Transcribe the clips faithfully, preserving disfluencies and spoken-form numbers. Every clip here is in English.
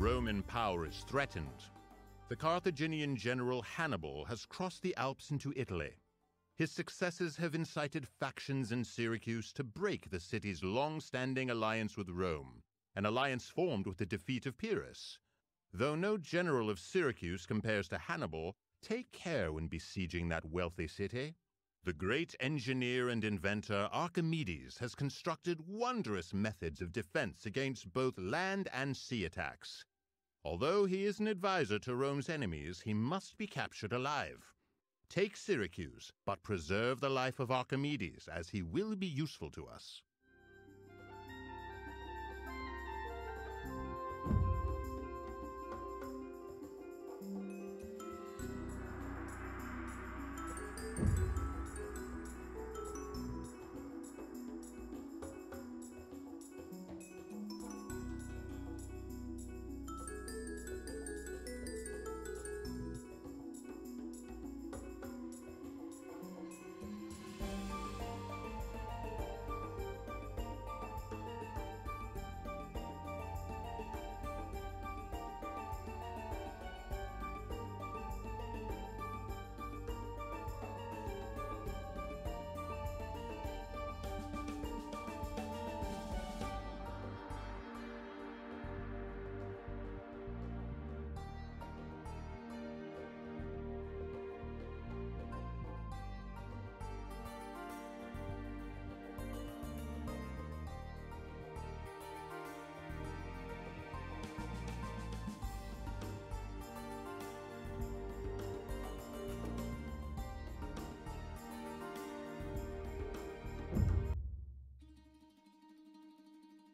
Roman power is threatened, the Carthaginian general Hannibal has crossed the Alps into Italy. His successes have incited factions in Syracuse to break the city's long-standing alliance with Rome, an alliance formed with the defeat of Pyrrhus. Though no general of Syracuse compares to Hannibal, take care when besieging that wealthy city. The great engineer and inventor Archimedes has constructed wondrous methods of defense against both land and sea attacks. Although he is an advisor to Rome's enemies, he must be captured alive. Take Syracuse, but preserve the life of Archimedes, as he will be useful to us.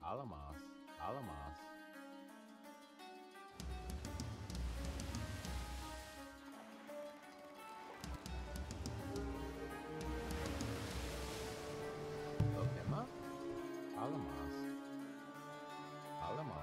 Alamos, Alamos. Opema? Alamos. Alamos.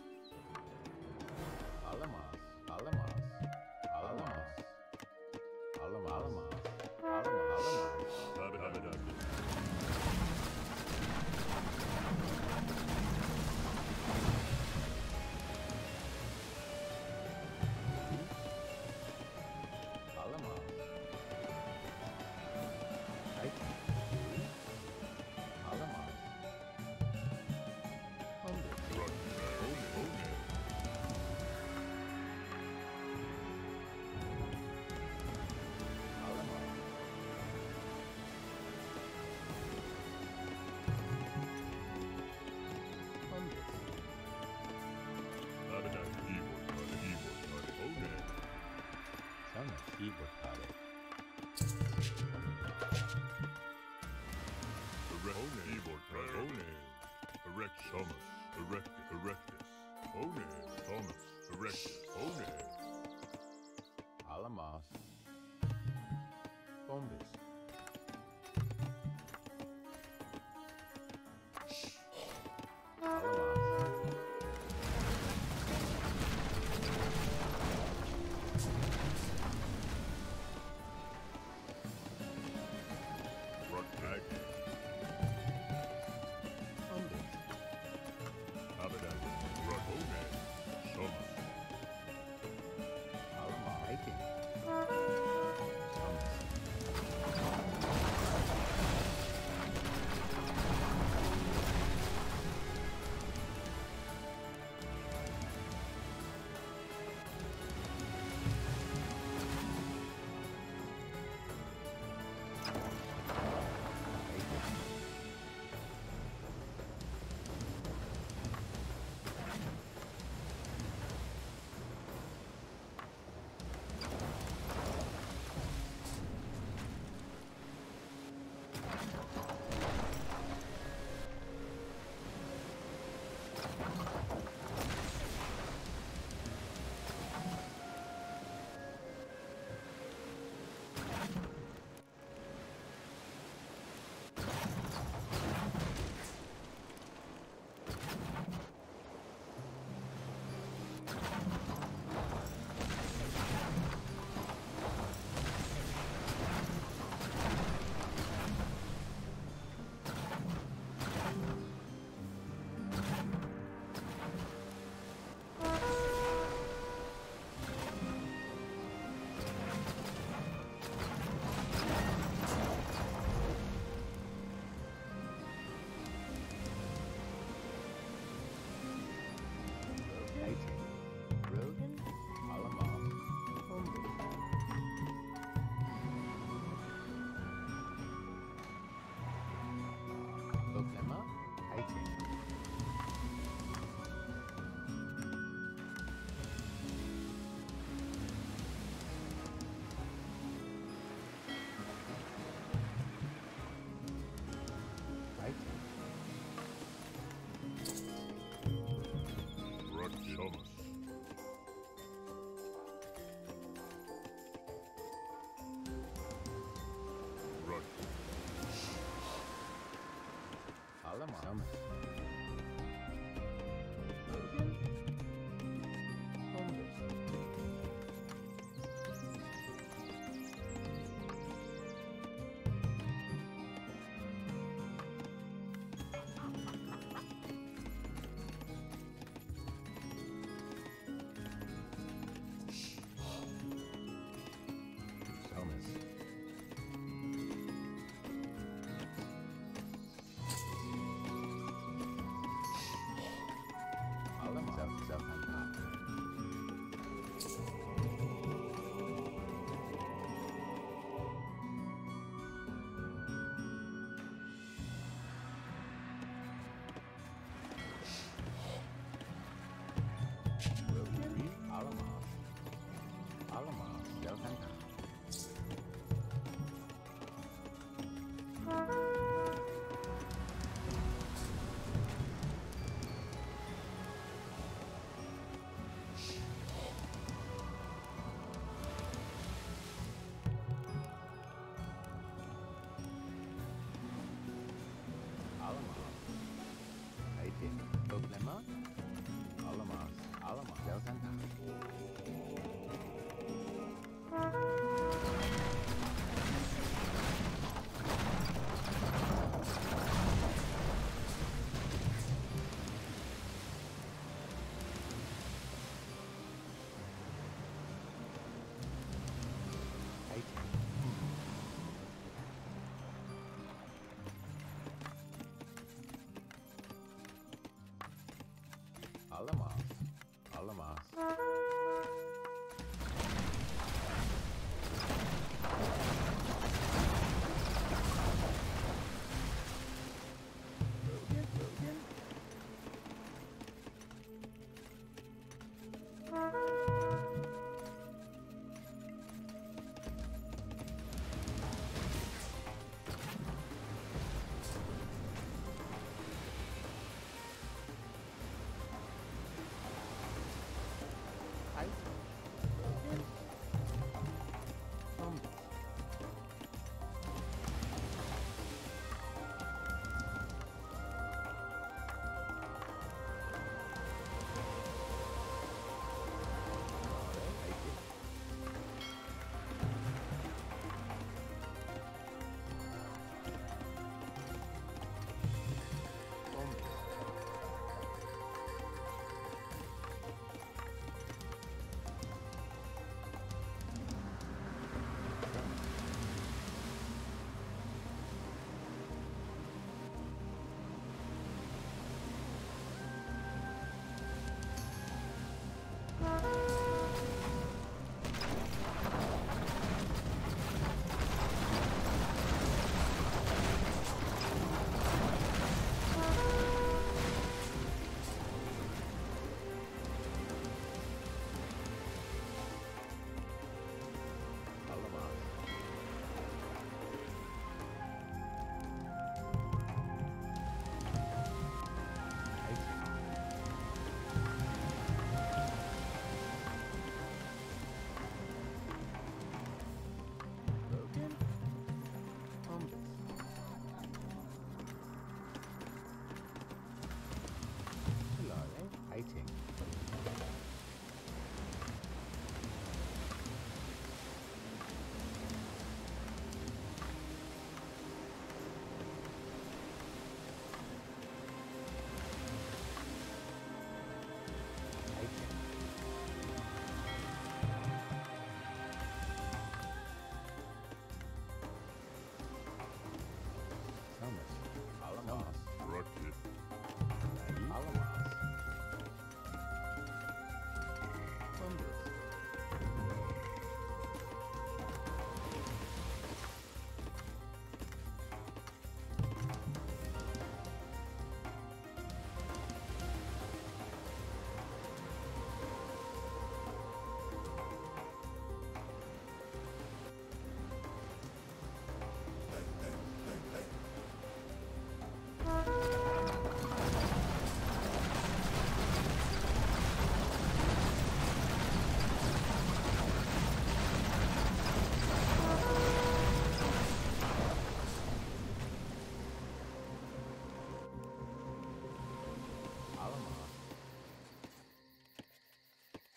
Thank you. look them up. eighteen.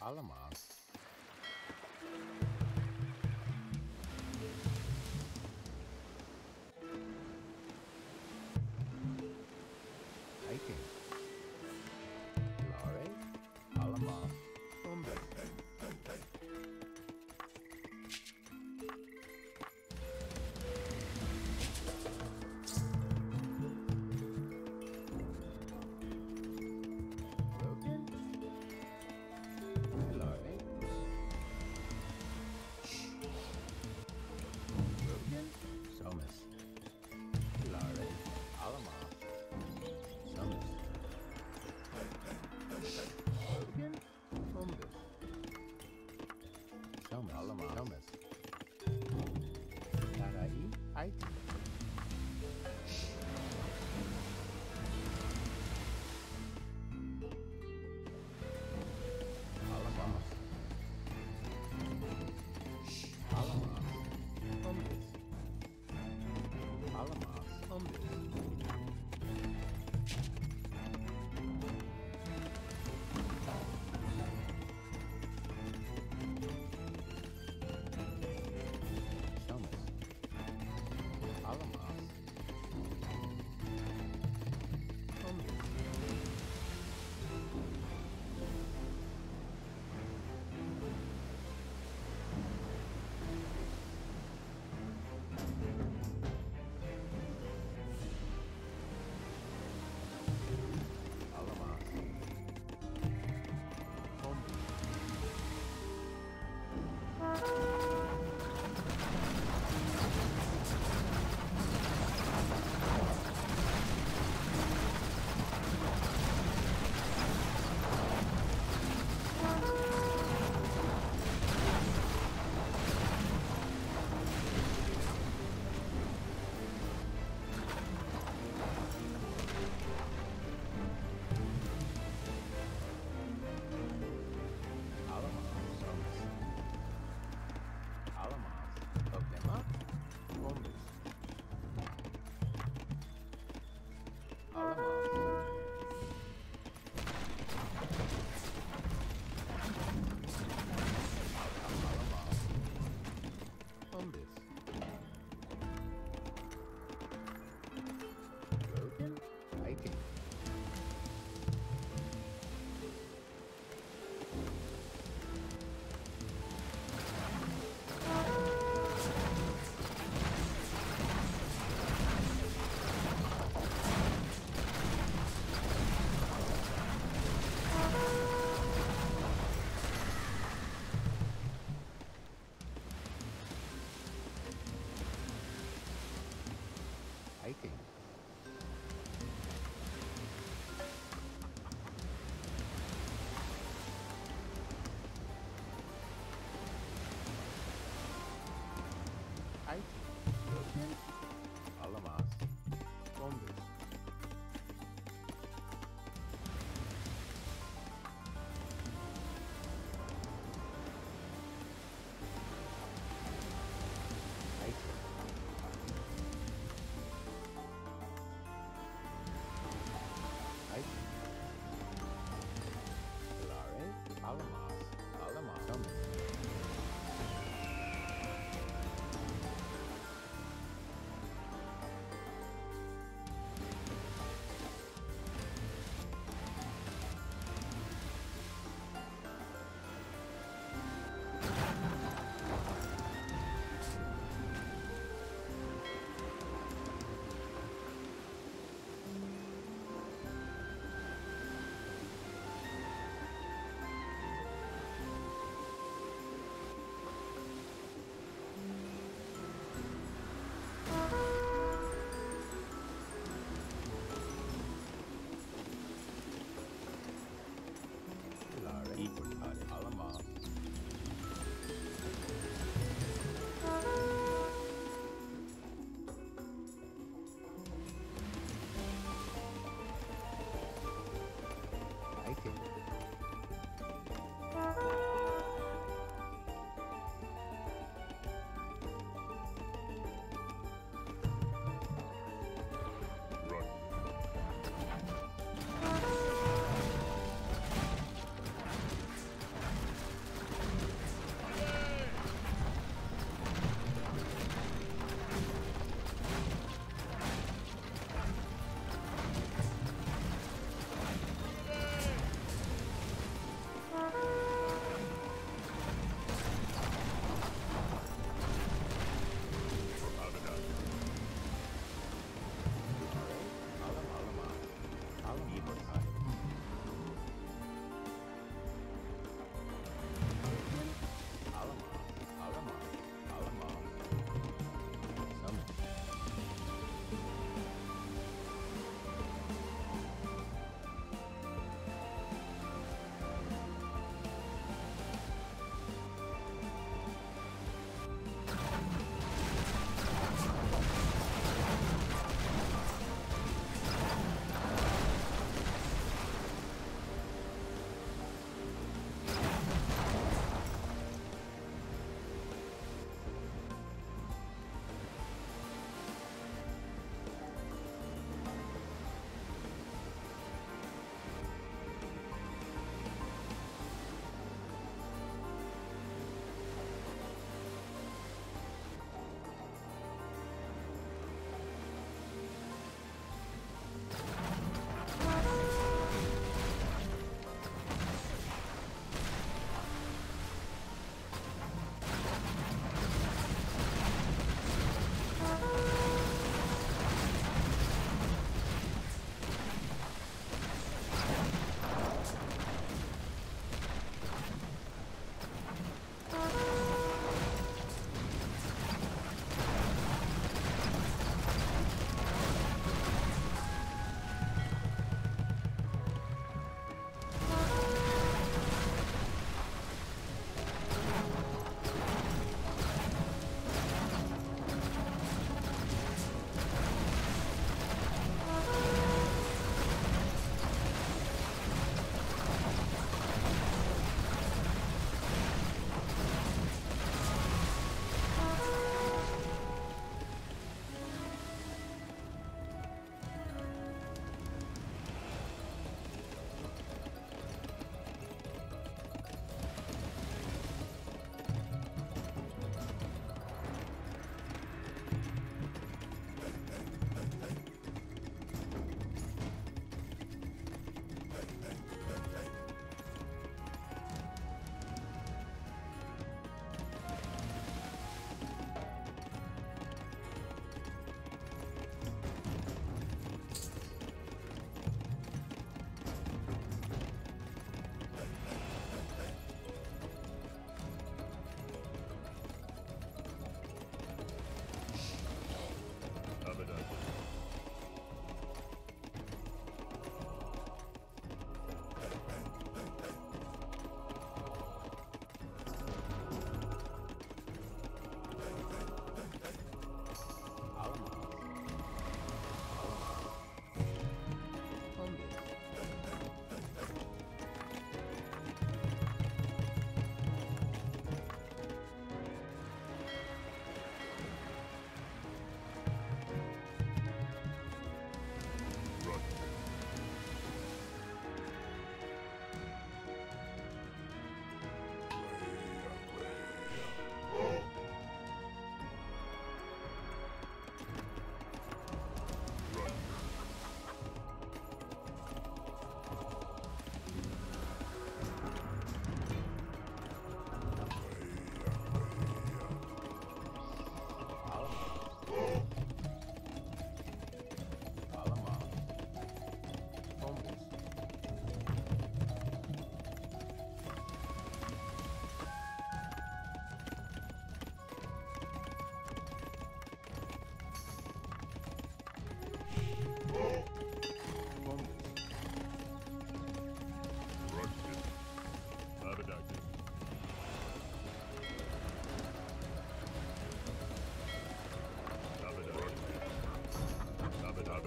Almas.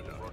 have it out.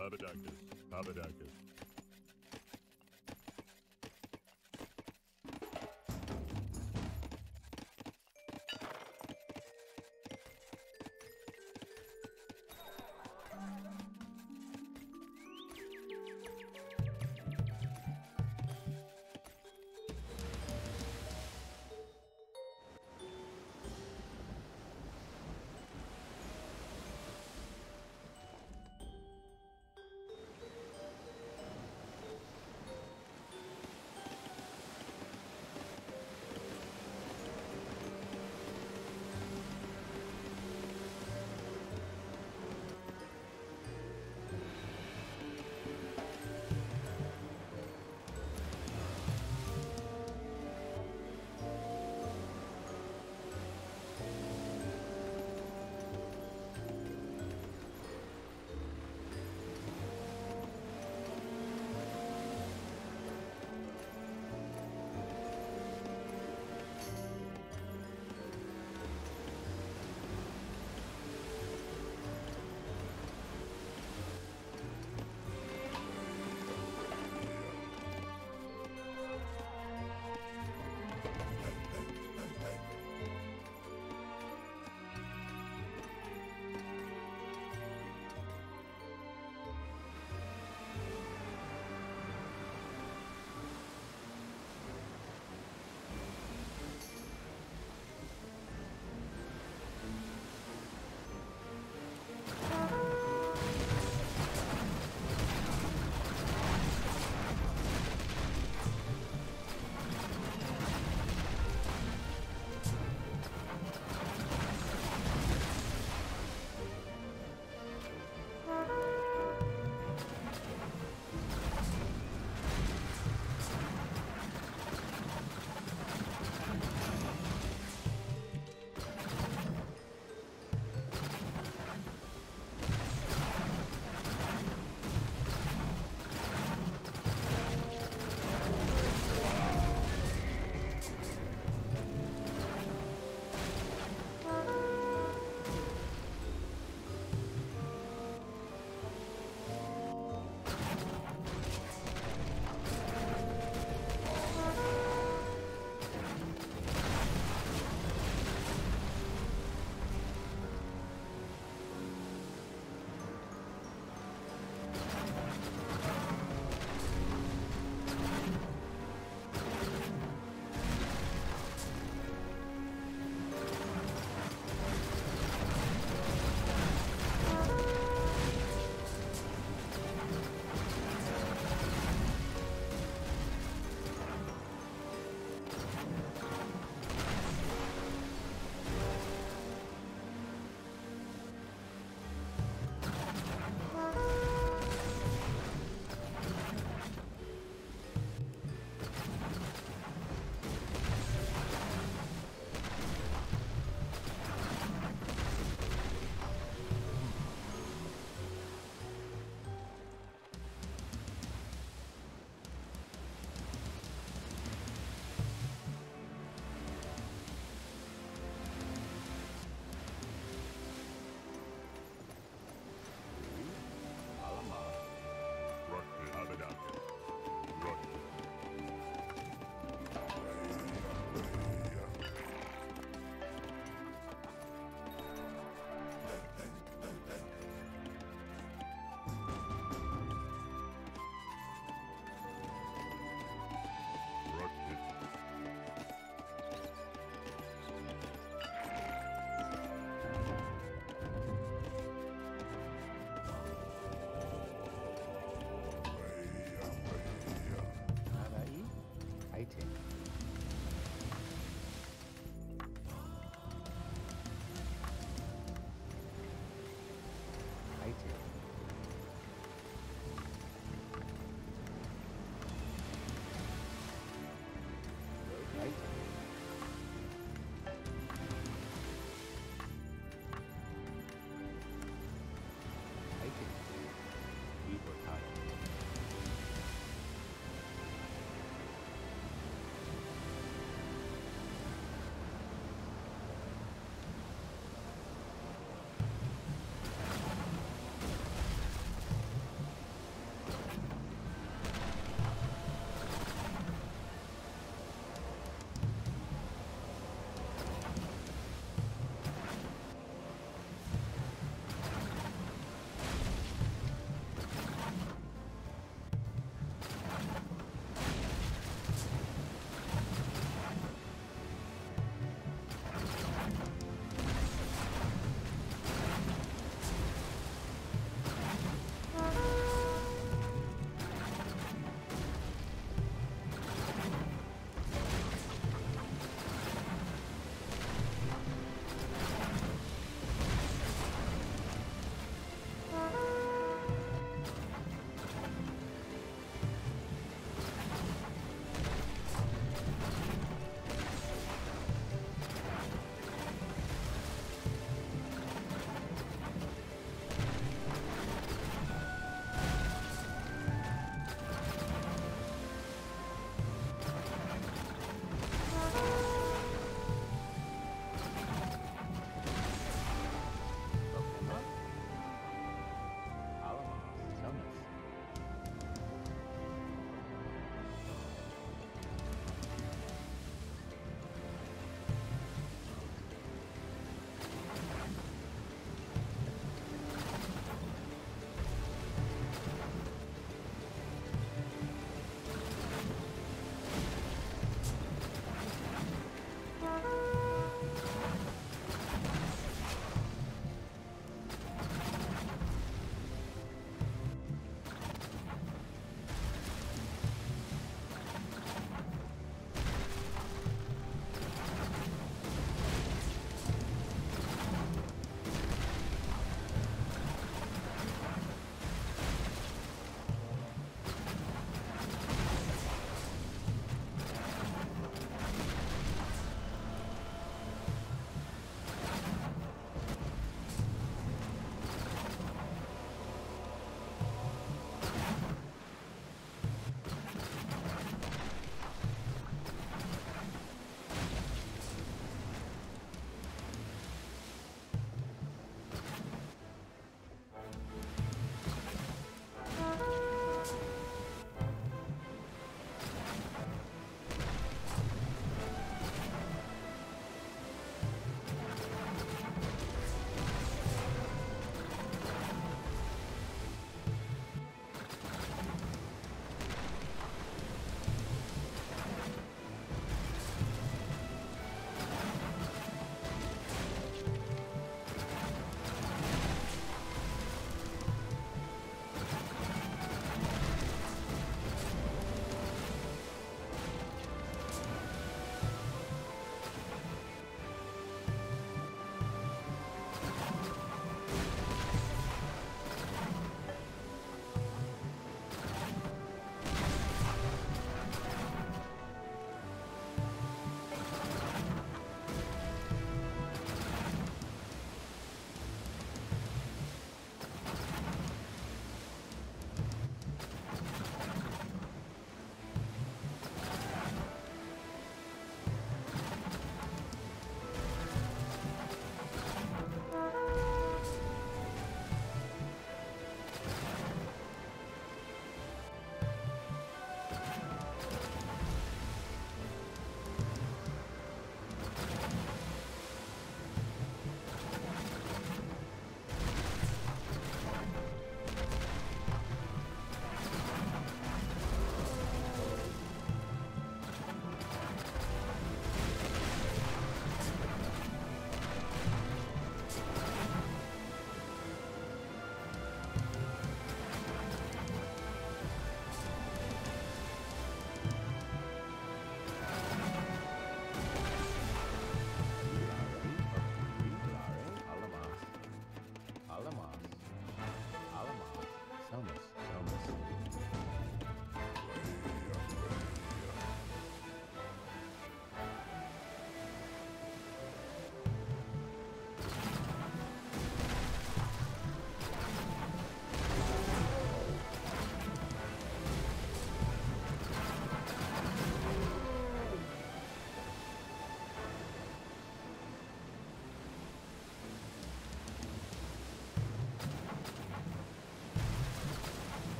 Abadacus, Abadacus.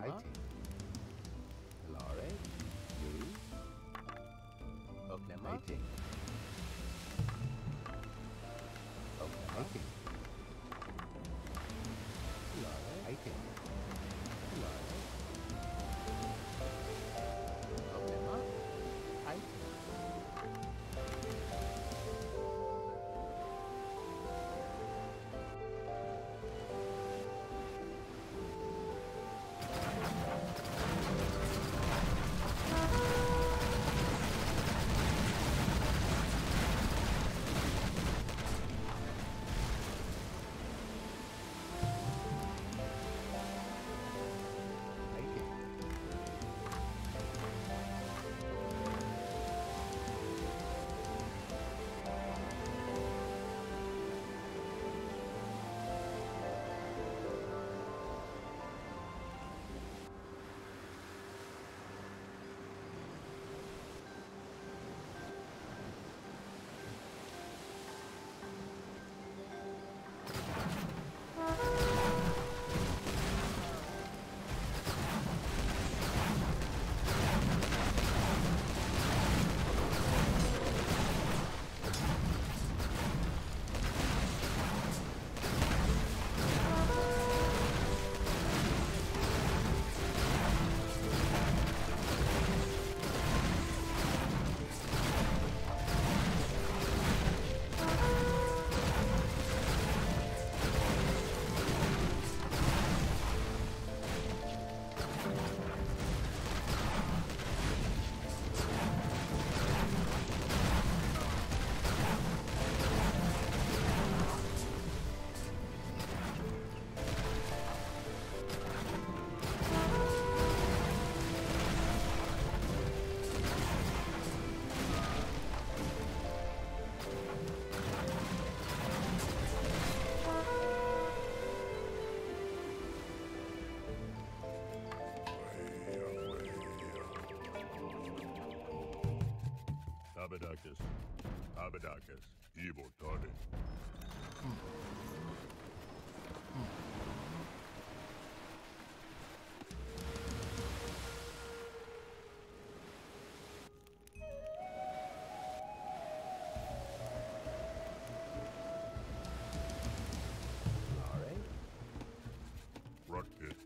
Lemma. Lare. Yuri. Oklema. Oklema. Lare. Aiting. Lare. Oklema. Aiting. Abadacus, Abadacus, evil tardy. Hmm. Hmm. All right. Rock it.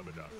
abducted.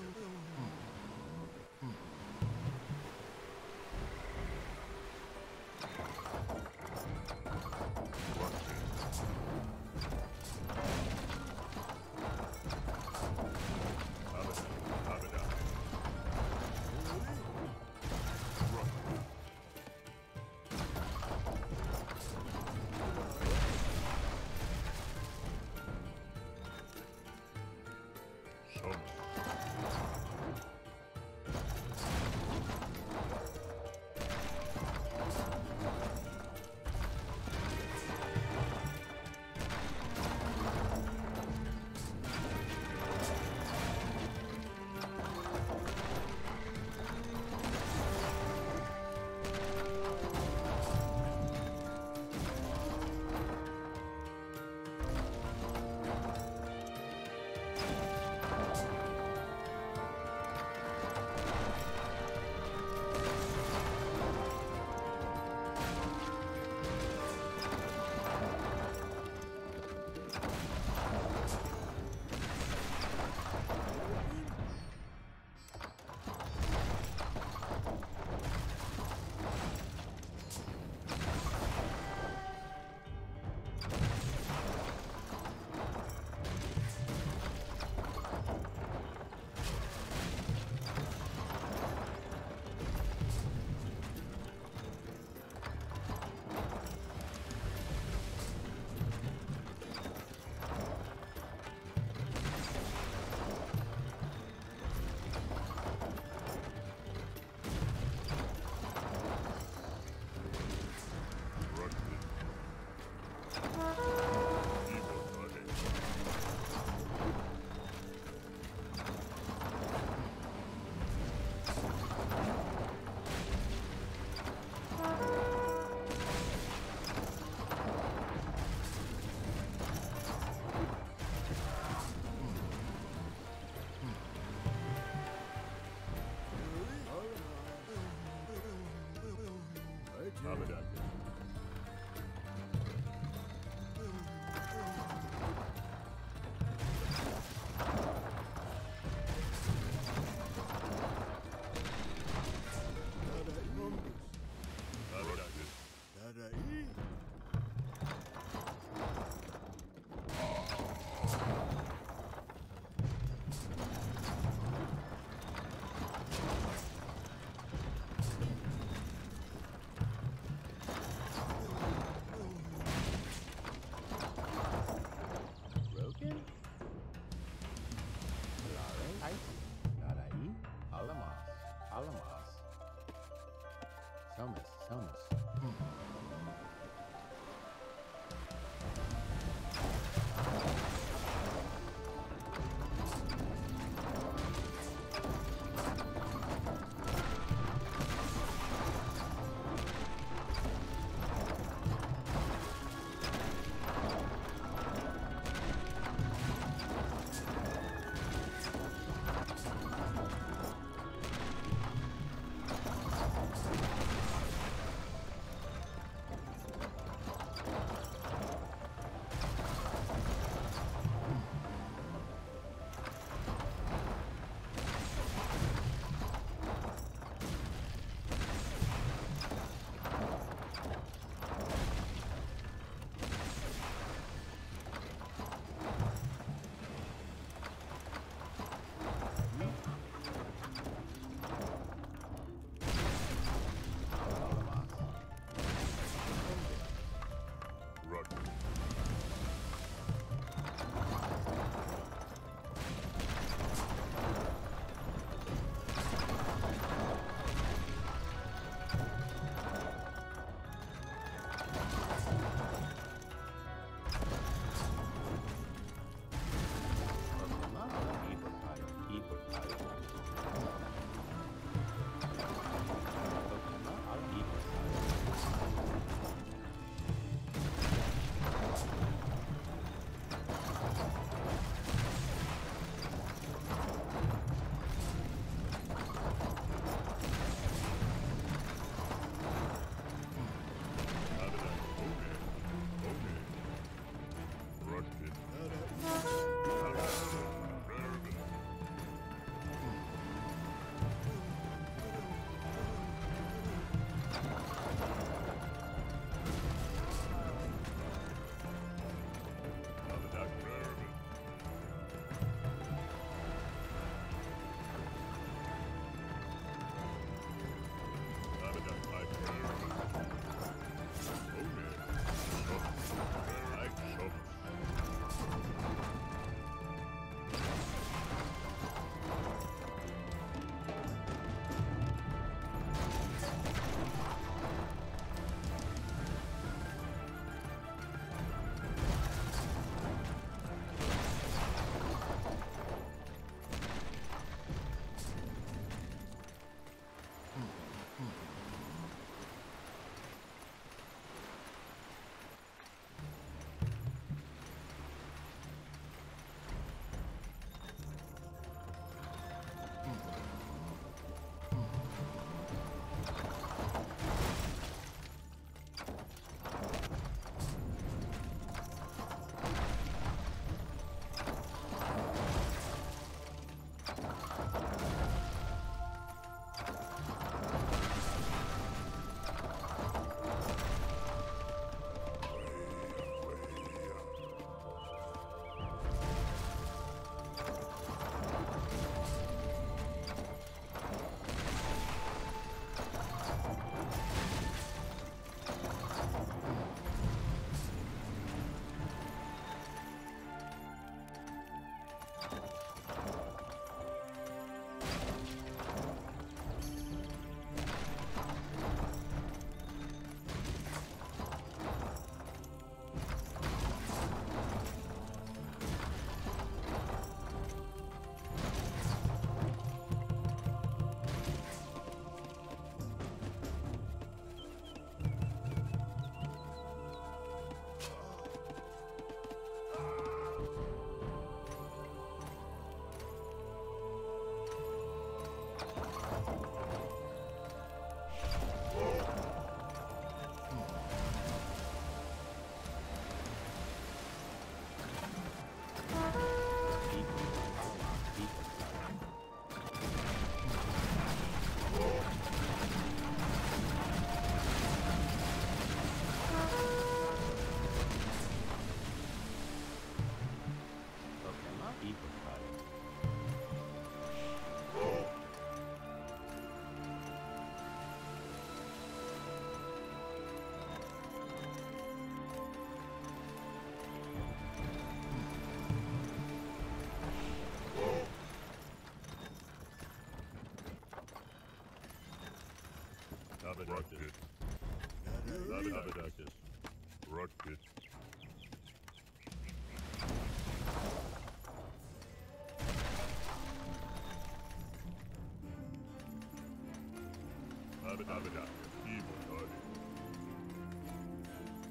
Abaddon, evil guardian.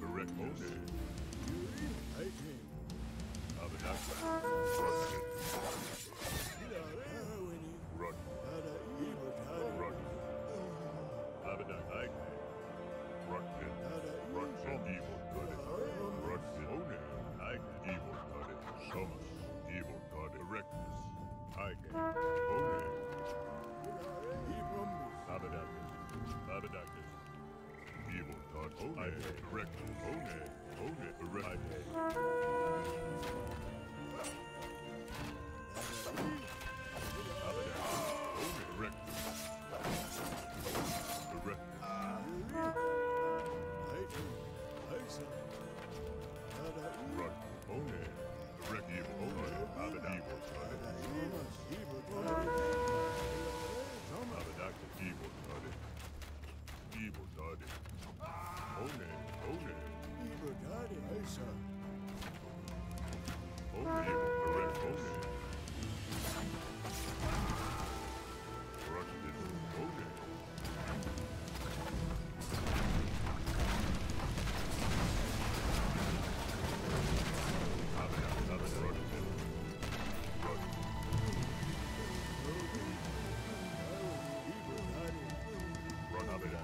Erectus. Fighting. Abaddon. Run. Run. Abaddon. Run. Run. Evil guardian. Run. One. Evil guardian. Summons. Evil god Erectus. Ike. One. Abadacus, Abadacus, evil god, One, Erectus, One, One, Erectus. Abadacus, One, Erectus, Erectus. Run, One, Erect, evil, One, Abadacus, Abadacus. Abadacus, evil guardian. Evil guardian. Onen, Onen. Evil guardian, Asa. Oh, evil, correct, Onen. Rush this, Onen. Abadacus, Abadacus, rush this. Rush. Run up it at me.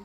right?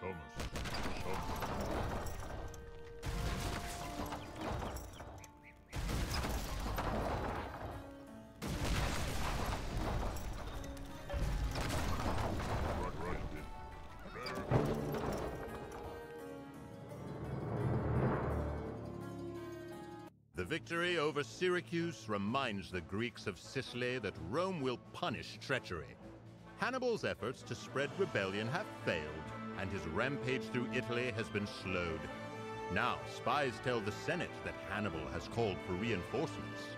Somos. Somos. Victory over Syracuse reminds the Greeks of Sicily that Rome will punish treachery. Hannibal's efforts to spread rebellion have failed, and his rampage through Italy has been slowed. Now, spies tell the Senate that Hannibal has called for reinforcements.